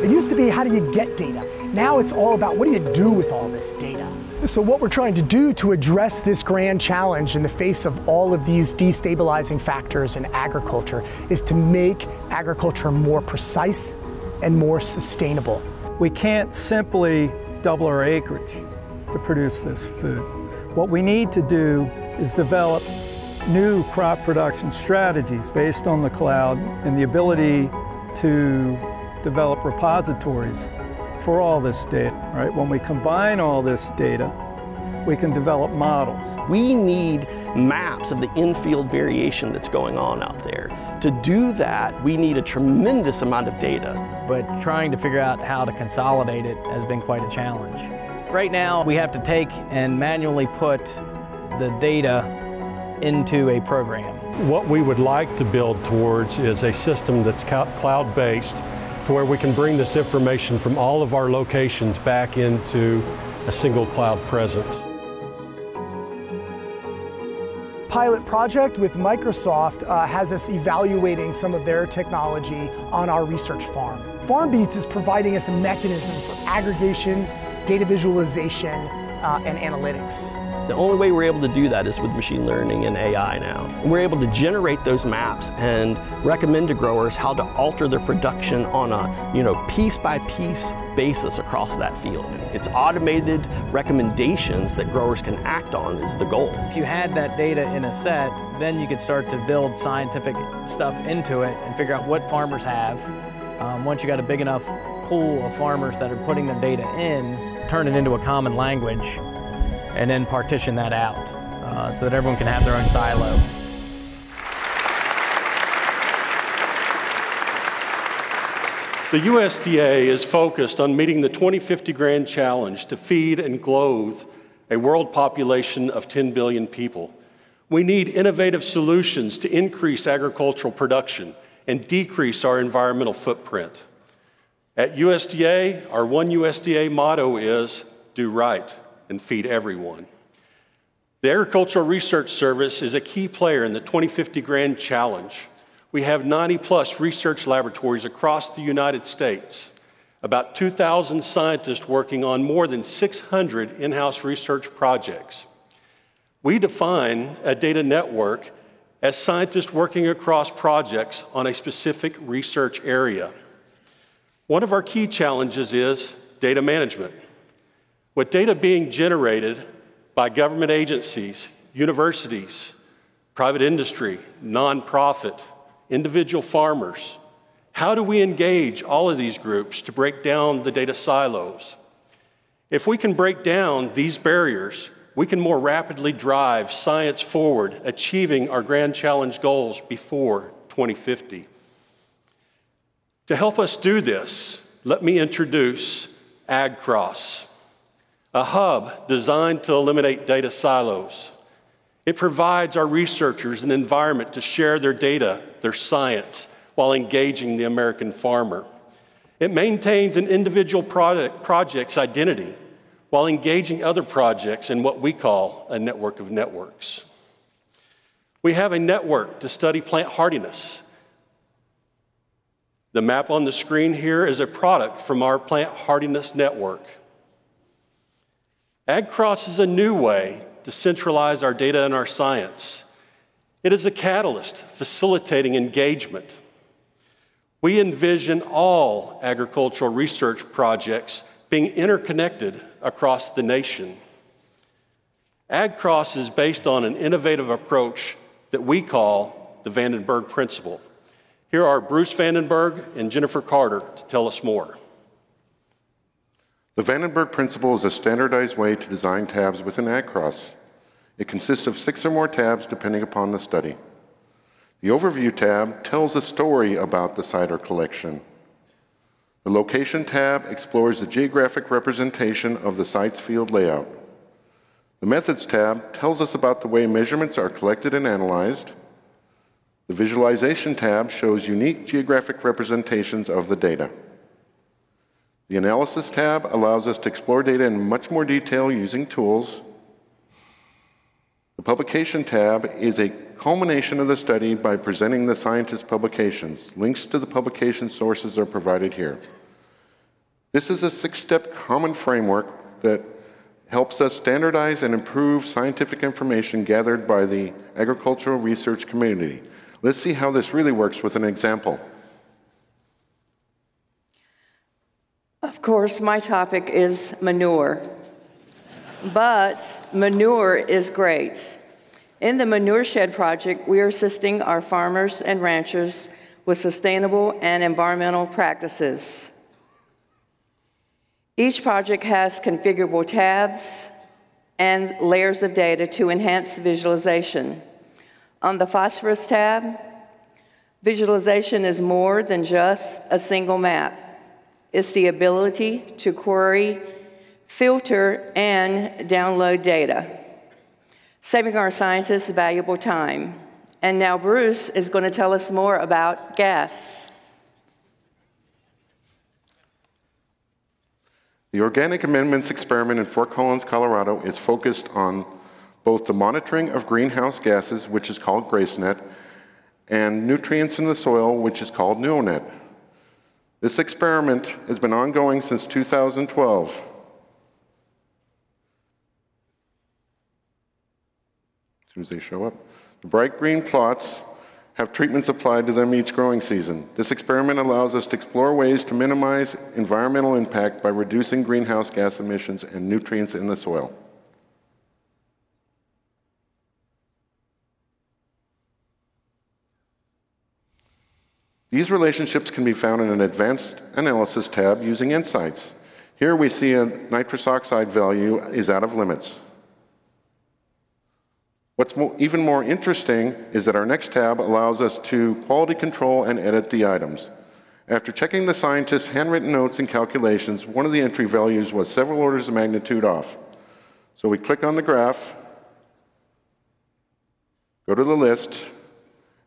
It used to be, how do you get data? Now it's all about, what do you do with all this data? So what we're trying to do to address this grand challenge in the face of all of these destabilizing factors in agriculture is to make agriculture more precise and more sustainable. We can't simply double our acreage to produce this food. What we need to do is develop new crop production strategies based on the cloud and the ability to develop repositories for all this data, right? When we combine all this data, we can develop models. We need maps of the in-field variation that's going on out there. To do that, we need a tremendous amount of data. But trying to figure out how to consolidate it has been quite a challenge. Right now, we have to take and manually put the data into a program. What we would like to build towards is a system that's cloud-based, to where we can bring this information from all of our locations back into a single cloud presence. This pilot project with Microsoft has us evaluating some of their technology on our research farm. FarmBeats is providing us a mechanism for aggregation, data visualization, and analytics. The only way we're able to do that is with machine learning and AI now. And we're able to generate those maps and recommend to growers how to alter their production on a, piece-by-piece basis across that field. It's automated recommendations that growers can act on is the goal. If you had that data in a set, then you could start to build scientific stuff into it and figure out what farmers have. Once you got a big enough pool of farmers that are putting their data in, turn it into a common language, and then partition that out so that everyone can have their own silo. The USDA is focused on meeting the 2050 grand challenge to feed and clothe a world population of 10 billion people. We need innovative solutions to increase agricultural production and decrease our environmental footprint. At USDA, our one USDA motto is, do right and feed everyone. The Agricultural Research Service is a key player in the 2050 Grand Challenge. We have 90-plus research laboratories across the United States, about 2,000 scientists working on more than 600 in-house research projects. We define a data network as scientists working across projects on a specific research area. One of our key challenges is data management. With data being generated by government agencies, universities, private industry, nonprofit, individual farmers, how do we engage all of these groups to break down the data silos? If we can break down these barriers, we can more rapidly drive science forward, achieving our grand challenge goals before 2050. To help us do this, let me introduce AgCROS, a hub designed to eliminate data silos. It provides our researchers an environment to share their data, their science, while engaging the American farmer. It maintains an individual project's identity while engaging other projects in what we call a network of networks. We have a network to study plant hardiness. The map on the screen here is a product from our plant hardiness network. AgCROS is a new way to centralize our data and our science. It is a catalyst facilitating engagement. We envision all agricultural research projects being interconnected across the nation. AgCROS is based on an innovative approach that we call the Vandenberg Principle. Here are Bruce Vandenberg and Jennifer Carter to tell us more. The Vandenberg Principle is a standardized way to design tabs within AgCROS. It consists of 6 or more tabs depending upon the study. The Overview tab tells a story about the site or collection. The Location tab explores the geographic representation of the site's field layout. The Methods tab tells us about the way measurements are collected and analyzed. The Visualization tab shows unique geographic representations of the data. The Analysis tab allows us to explore data in much more detail using tools. The Publication tab is a culmination of the study by presenting the scientists' publications. Links to the publication sources are provided here. This is a six-step common framework that helps us standardize and improve scientific information gathered by the agricultural research community. Let's see how this really works with an example. Of course, my topic is manure, but manure is great. In the Manure Shed project, we are assisting our farmers and ranchers with sustainable and environmental practices. Each project has configurable tabs and layers of data to enhance visualization. On the Phosphorus tab, visualization is more than just a single map. It's the ability to query, filter, and download data, saving our scientists valuable time. And now Bruce is going to tell us more about GAS. The Organic Amendments Experiment in Fort Collins, Colorado is focused on both the monitoring of greenhouse gases, which is called GraceNet, and nutrients in the soil, which is called Nuonet. This experiment has been ongoing since 2012. As soon as they show up. The bright green plots have treatments applied to them each growing season. This experiment allows us to explore ways to minimize environmental impact by reducing greenhouse gas emissions and nutrients in the soil. These relationships can be found in an Advanced Analysis tab using Insights. Here we see a nitrous oxide value is out of limits. What's even more interesting is that our next tab allows us to quality control and edit the items. After checking the scientists' handwritten notes and calculations, one of the entry values was several orders of magnitude off. So we click on the graph, go to the list,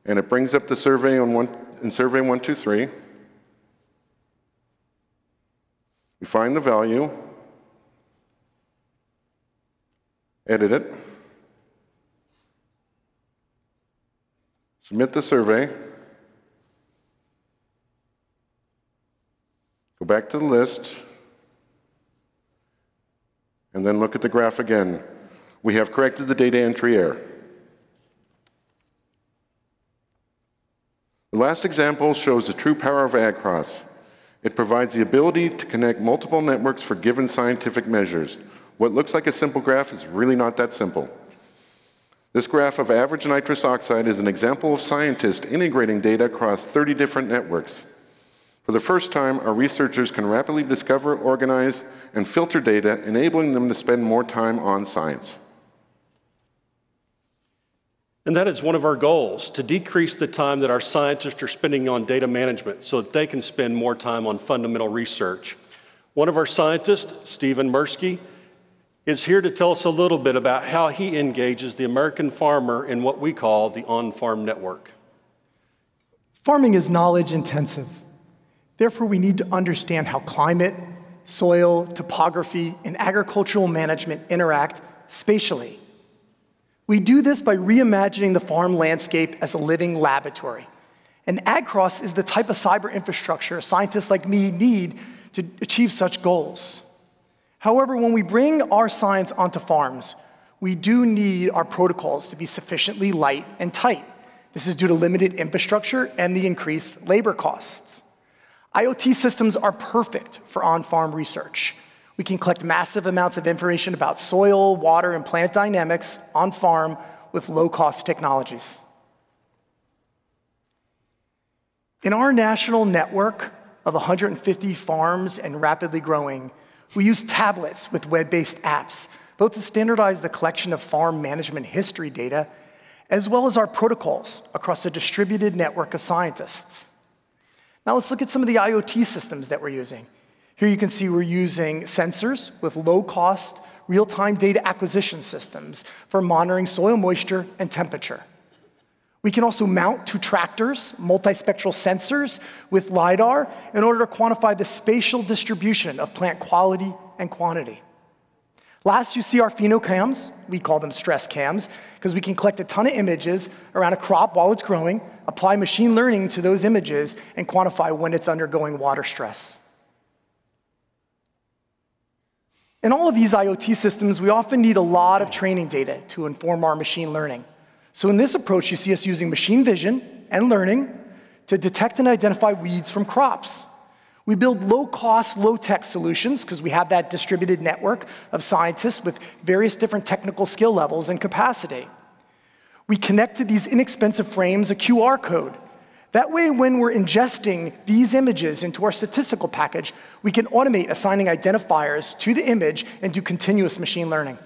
and it brings up the survey in Survey123. We find the value, edit it, submit the survey, go back to the list, and then look at the graph again. We have corrected the data entry error. The last example shows the true power of AgCROS. It provides the ability to connect multiple networks for given scientific measures. What looks like a simple graph is really not that simple. This graph of average nitrous oxide is an example of scientists integrating data across 30 different networks. For the first time, our researchers can rapidly discover, organize, and filter data, enabling them to spend more time on science. And that is one of our goals, to decrease the time that our scientists are spending on data management so that they can spend more time on fundamental research. One of our scientists, Stephen Mirsky, is here to tell us a little bit about how he engages the American farmer in what we call the on-farm network. Farming is knowledge intensive. Therefore, we need to understand how climate, soil, topography, and agricultural management interact spatially. We do this by reimagining the farm landscape as a living laboratory. And AgCROS is the type of cyber infrastructure scientists like me need to achieve such goals. However, when we bring our science onto farms, we do need our protocols to be sufficiently light and tight. This is due to limited infrastructure and the increased labor costs. IoT systems are perfect for on-farm research. We can collect massive amounts of information about soil, water, and plant dynamics on farm with low-cost technologies. In our national network of 150 farms and rapidly growing, we use tablets with web-based apps, both to standardize the collection of farm management history data, as well as our protocols across a distributed network of scientists. Now let's look at some of the IoT systems that we're using. Here you can see we're using sensors with low-cost, real-time data acquisition systems for monitoring soil moisture and temperature. We can also mount to tractors, multispectral sensors with LiDAR in order to quantify the spatial distribution of plant quality and quantity. Last, you see our phenocams. We call them stress cams because we can collect a ton of images around a crop while it's growing, apply machine learning to those images, and quantify when it's undergoing water stress. In all of these IoT systems, we often need a lot of training data to inform our machine learning. So in this approach, you see us using machine vision and learning to detect and identify weeds from crops. We build low-cost, low-tech solutions because we have that distributed network of scientists with various different technical skill levels and capacity. We connect to these inexpensive frames a QR code. That way, when we're ingesting these images into our statistical package, we can automate assigning identifiers to the image and do continuous machine learning.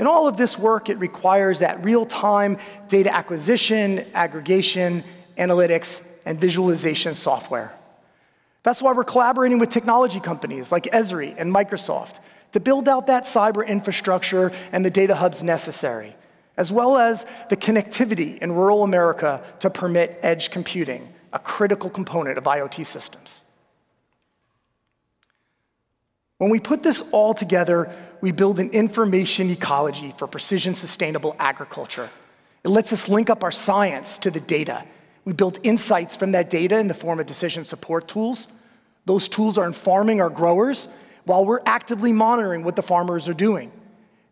In all of this work, it requires that real-time data acquisition, aggregation, analytics, and visualization software. That's why we're collaborating with technology companies like Esri and Microsoft to build out that cyber infrastructure and the data hubs necessary, as well as the connectivity in rural America to permit edge computing, a critical component of IoT systems. When we put this all together, we build an information ecology for precision sustainable agriculture. It lets us link up our science to the data. We build insights from that data in the form of decision support tools. Those tools are informing our growers while we're actively monitoring what the farmers are doing.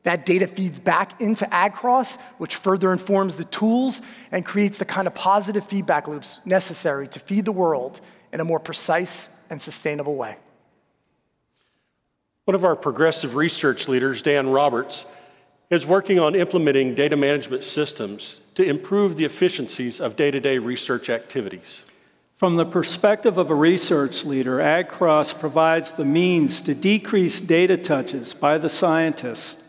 That data feeds back into AgCROS, which further informs the tools and creates the kind of positive feedback loops necessary to feed the world in a more precise and sustainable way. One of our progressive research leaders, Dan Roberts, is working on implementing data management systems to improve the efficiencies of day-to-day research activities. From the perspective of a research leader, AgCROS provides the means to decrease data touches by the scientists,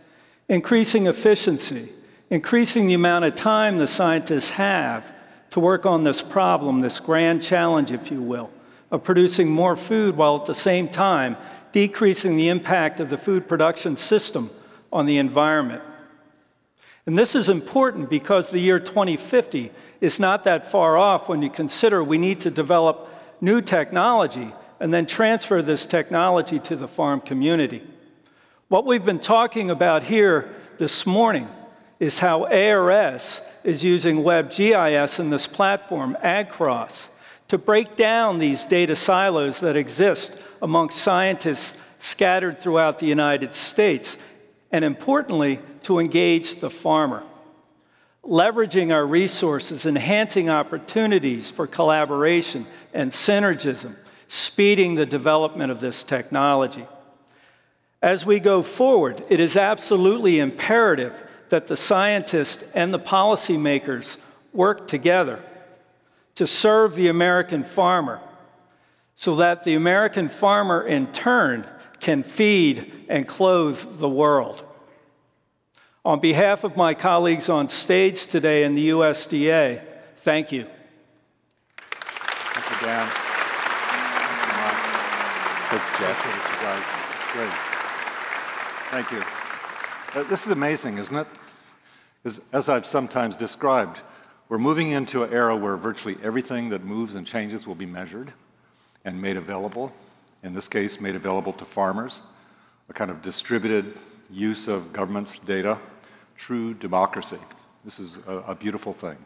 increasing efficiency, increasing the amount of time the scientists have to work on this problem, this grand challenge, if you will, of producing more food while at the same time decreasing the impact of the food production system on the environment. And this is important because the year 2050 is not that far off when you consider we need to develop new technology and then transfer this technology to the farm community. What we've been talking about here this morning is how ARS is using WebGIS in this platform, AgCROS, to break down these data silos that exist amongst scientists scattered throughout the United States, and importantly, to engage the farmer. Leveraging our resources, enhancing opportunities for collaboration and synergism, speeding the development of this technology. As we go forward, it is absolutely imperative that the scientists and the policymakers work together to serve the American farmer, so that the American farmer, in turn, can feed and clothe the world. On behalf of my colleagues on stage today in the USDA, thank you. Thank you, Dan. Thank you, Mike. Thank you, Jeff. Thank you, guys. It's great. Thank you. This is amazing, isn't it? As I've sometimes described, we're moving into an era where virtually everything that moves and changes will be measured and made available. In this case, made available to farmers, a kind of distributed use of government's data, true democracy. This is a beautiful thing.